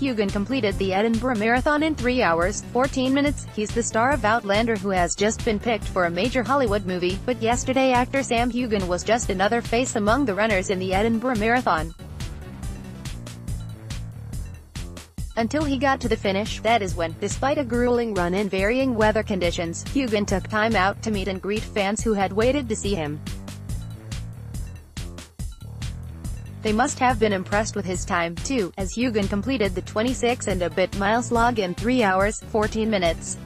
Heughan completed the Edinburgh Marathon in 3 hours, 14 minutes. He's the star of Outlander, who has just been picked for a major Hollywood movie, but yesterday actor Sam Heughan was just another face among the runners in the Edinburgh Marathon. Until he got to the finish, that is when, despite a grueling run in varying weather conditions, Heughan took time out to meet and greet fans who had waited to see him. They must have been impressed with his time, too, as Heughan completed the 26 and a bit miles log in 3 hours, 14 minutes.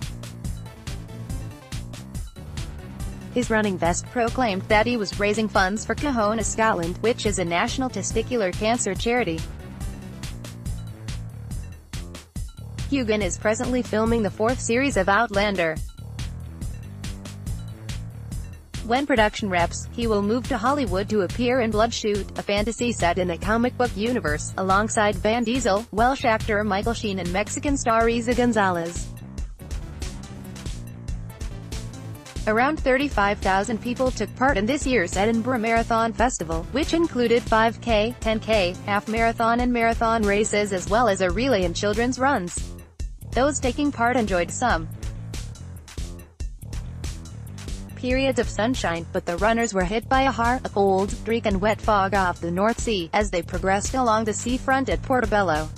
His running vest proclaimed that he was raising funds for Cajona Scotland, which is a national testicular cancer charity. Heughan is presently filming the 4th series of Outlander. When production wraps, he will move to Hollywood to appear in Bloodshot, a fantasy set in a comic book universe, alongside Vin Diesel, Welsh actor Michael Sheen and Mexican star Eiza Gonzalez. Around 35,000 people took part in this year's Edinburgh Marathon Festival, which included 5K, 10K, half marathon and marathon races, as well as a relay and children's runs. Those taking part enjoyed some periods of sunshine, but the runners were hit by a cold, streak and wet fog off the North Sea, as they progressed along the seafront at Portobello.